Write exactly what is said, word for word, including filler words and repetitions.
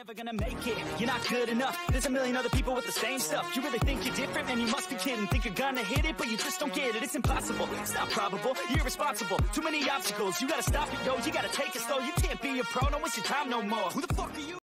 Never gonna make it, you're not good enough. There's a million other people with the same stuff. You really think you're different, man, you must be kidding. Think you're gonna hit it, but you just don't get it. It's impossible, it's not probable, you're irresponsible. Too many obstacles, you gotta stop it, yo. You gotta take it slow, you can't be a pro, no, it's your time no more. Who the fuck are you?